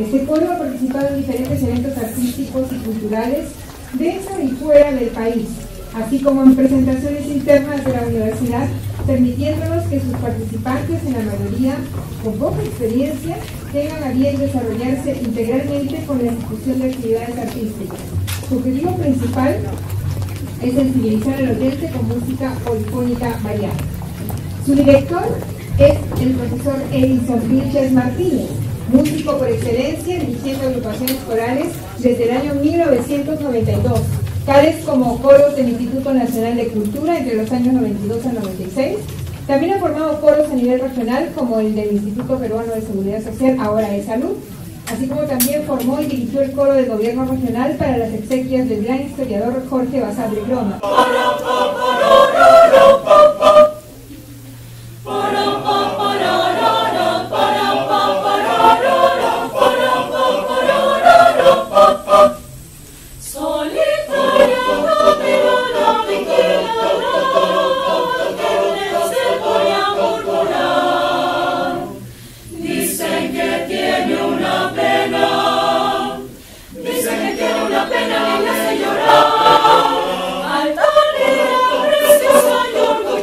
Este coro ha participado en diferentes eventos artísticos y culturales dentro y fuera del país, así como en presentaciones internas de la universidad, permitiéndonos que sus participantes, en la mayoría con poca experiencia, tengan a bien desarrollarse integralmente con la ejecución de actividades artísticas. Su objetivo principal es sensibilizar al oyente con música polifónica variada. Su director es el profesor Edison Vilches Martínez, músico por excelencia, dirigiendo agrupaciones corales desde el año 1992, tales como coros del Instituto Nacional de Cultura entre los años 92 a 96. También ha formado coros a nivel regional, como el del Instituto Peruano de Seguridad Social, ahora de Salud, así como también formó y dirigió el coro del gobierno regional para las exequias del gran historiador Jorge Basadre Grohmann. Llorar, altanera, preciosa y orgullosa.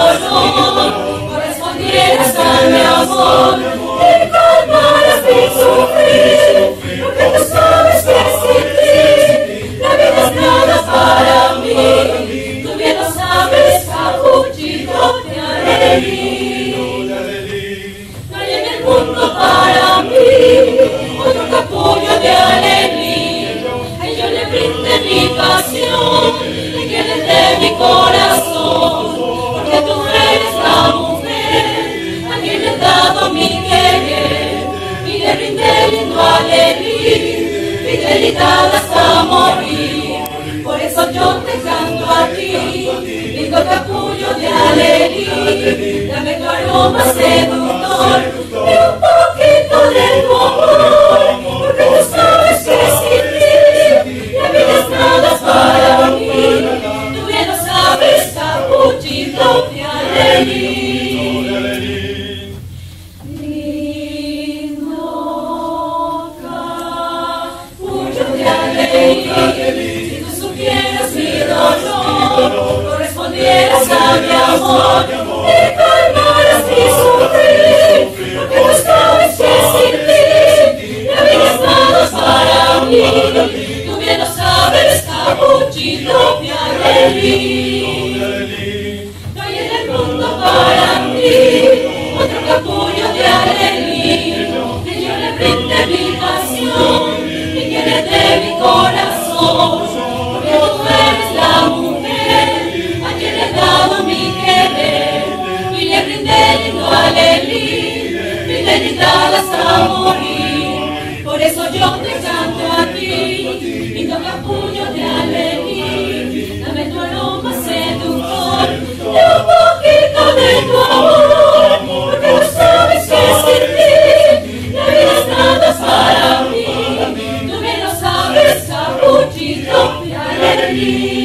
corazón, correspondieras a mi amor, y calmaras mi sufrir, porque tú sabes que sin ti la vida es nada para mí. Tú bien lo sabes, capuchito, te haré vivir. No hay en el mundo para mí otro capullo de alegría. A yo le brinde mi pasión, le quede de mi corazón, porque tú eres la mujer a quien le he dado mi querer, y le brinde lindo alegría, fidelidad hasta morir. Por eso yo te canto a ti, lindo capullo de alegría, dame tu aroma seductor y un poquito de tu amor, porque tú sabes que sin ti la vida es nada para mí. Tú bien lo sabes, capuchito de alegría. Lindo capullo de alegría, si tú supieras mi dolor, correspondieras a mi amor y calmaras mi sufrir, porque tú sabes que sin ti la vida es nada para mí. Tú bien lo sabes, capuchito de alegría. No hay en el mundo para mí otro capullo de alegría, que yo le brinde mi pasión, que quiere de mi corazón, porque tú eres la mujer a quien he dado mi querer, y le brinde lindo alegría, fidelidad hasta morir. Por eso yo te canto a ti, lindo capullo de alegría, dame tu aroma seductor y un poquito de tu amor, porque tú sabes que sin ti la vida es nada para mí. Tú bien lo sabes, capuchito de alegría.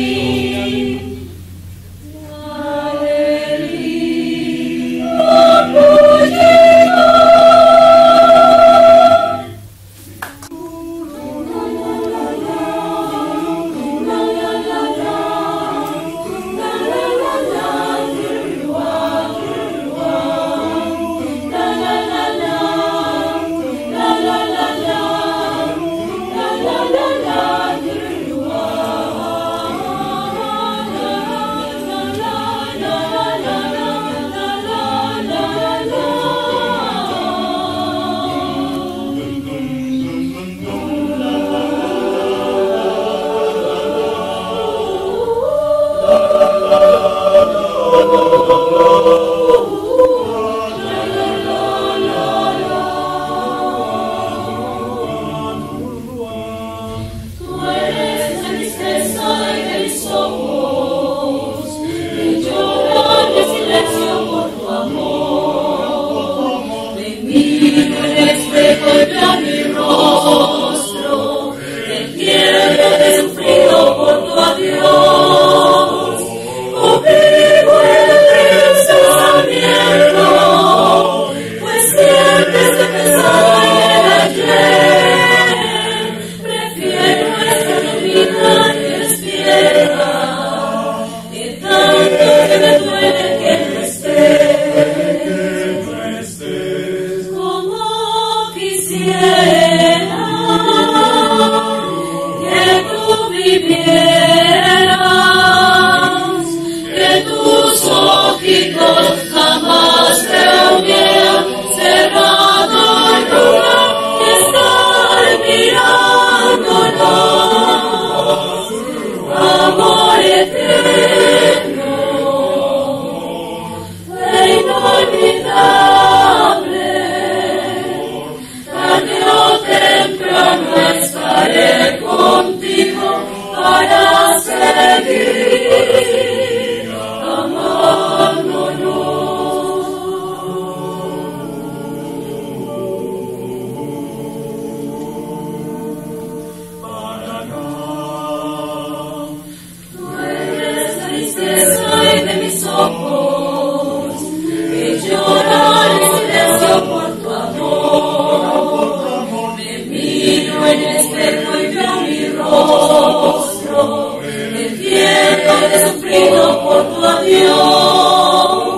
Sufrido por tu adiós.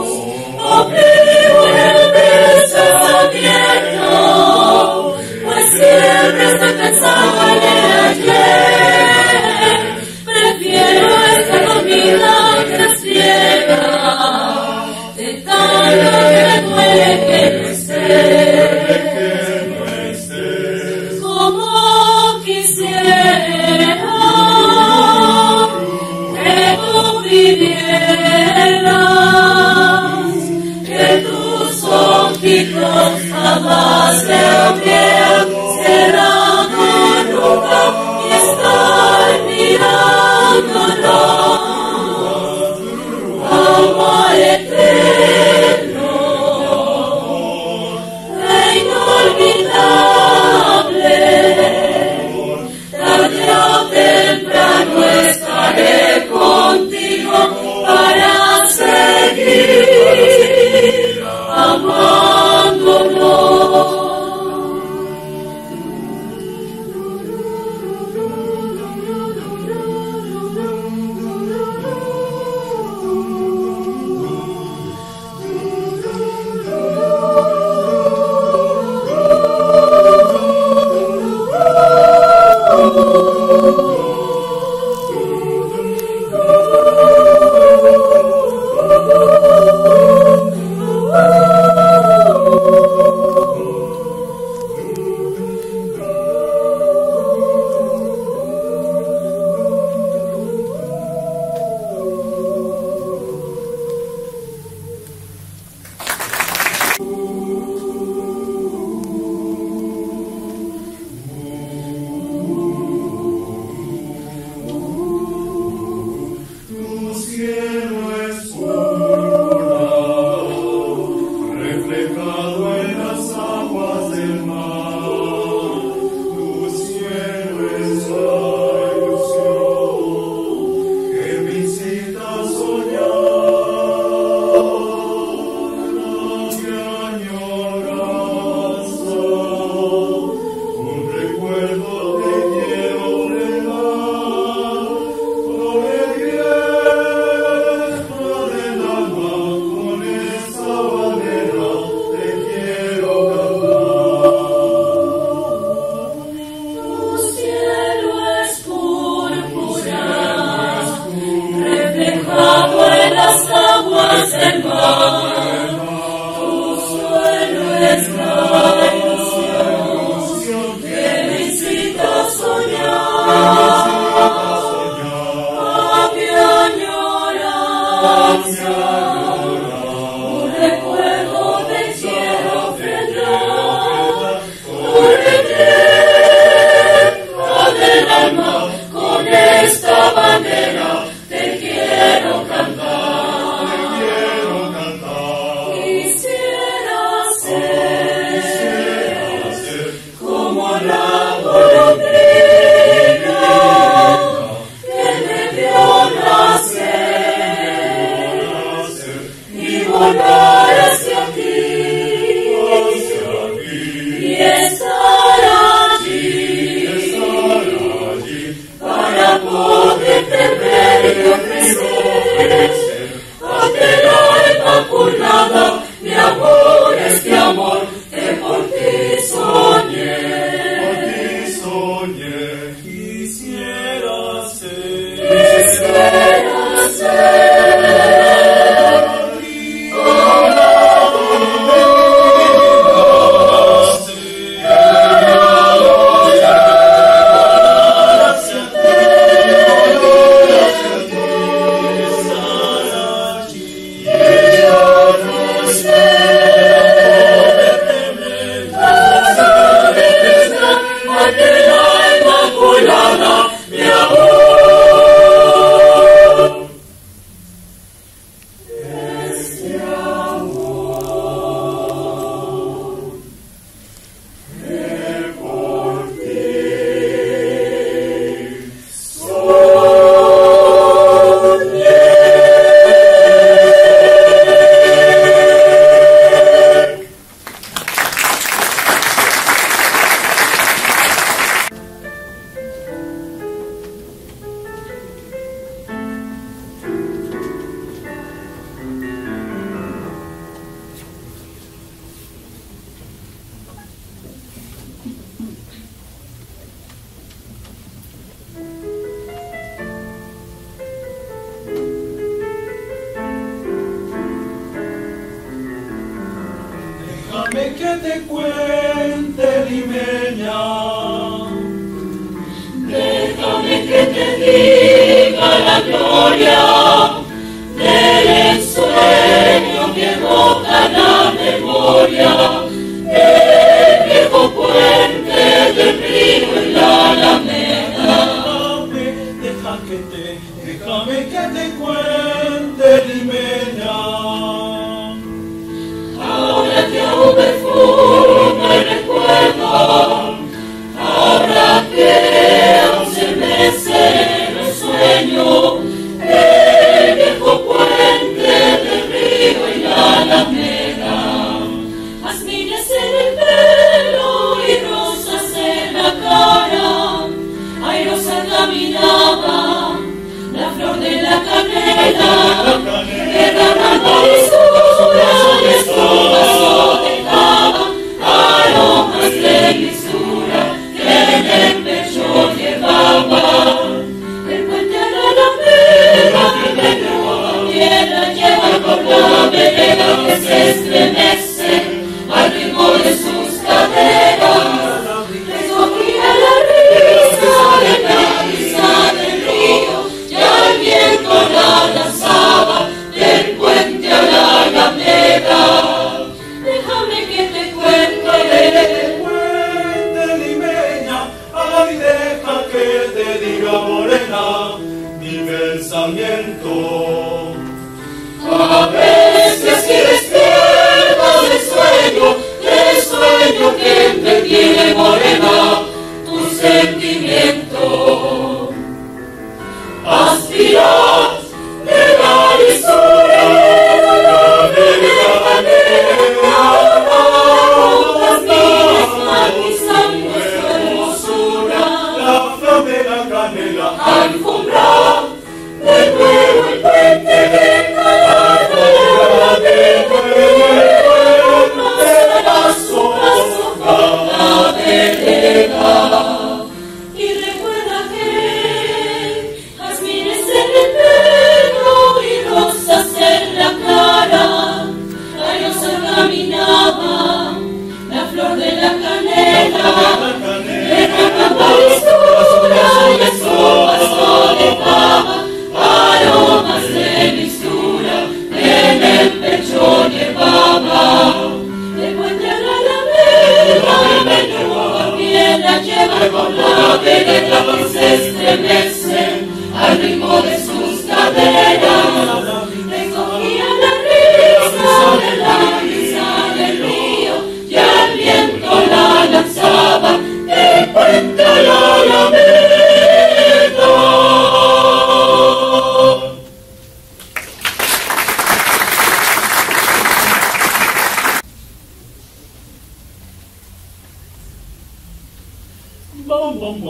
Saquen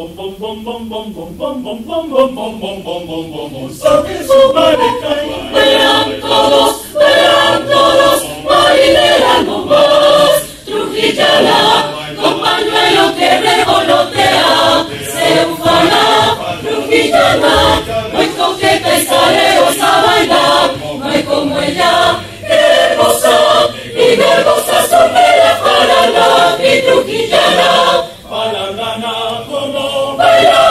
su paracaídas, vean todos, marinera nomás. Trujillana, compañero que revolotea, se ufana, Trujillana, muy coqueta y saleos a bailar, no hay como ella, y nervosa sobre la parana, mi Trujillana, parana, como baila,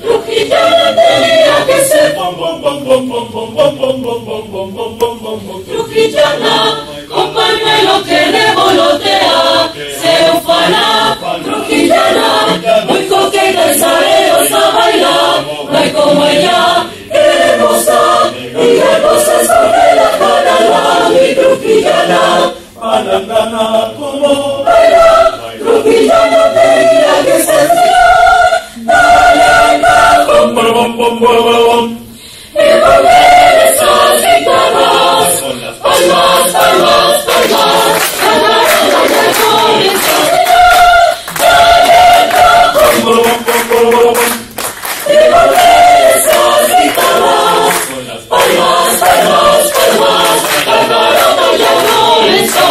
Trujillana tenía que ser, Trujillana, compañero que revolotea, se ufana, Trujillana, muy coqueta y sabeos a bailar, no hay como ella, y hermosa sobre la parana, mi Trujillana. Parangana, como baila, Trujillana tenía que ser fiel, dale la bomba. Y volver a gritarás, palmas, palmas, palmas, agarrada de comienzo, dale la bomba. Y volver a gritarás, palmas, palmas, palmas, agarrada de comienzo. Eso.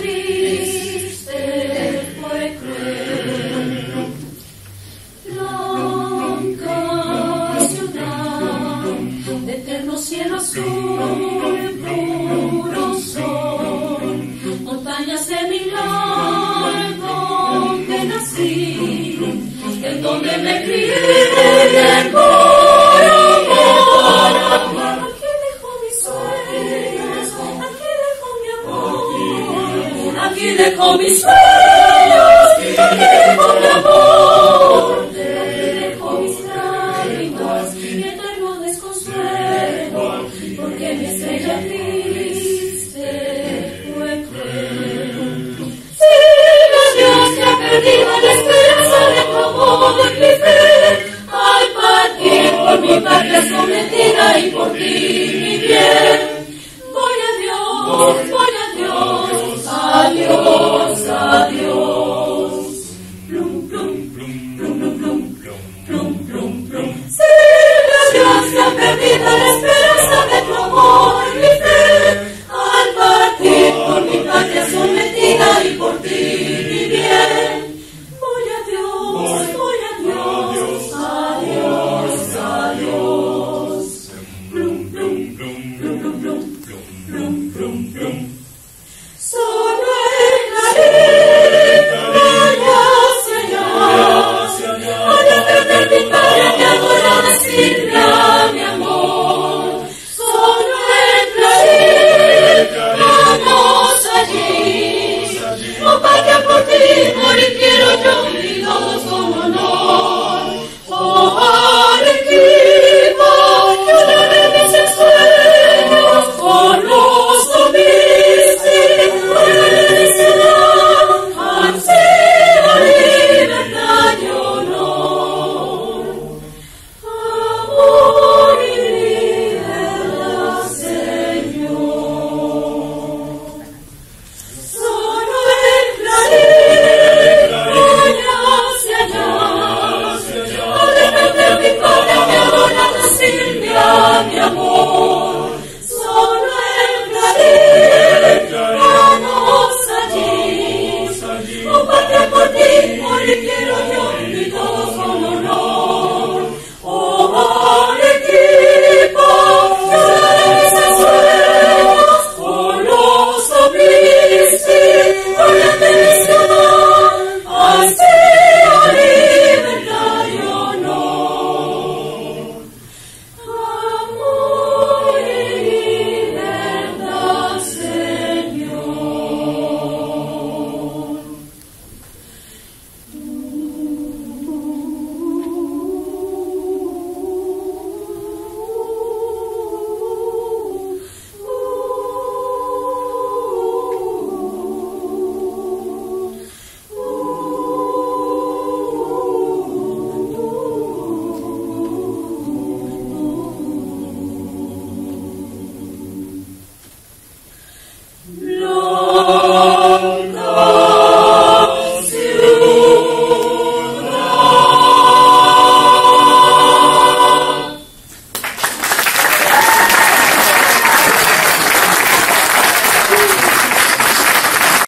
Triste fue cruel, blanca Boom, boom, boom.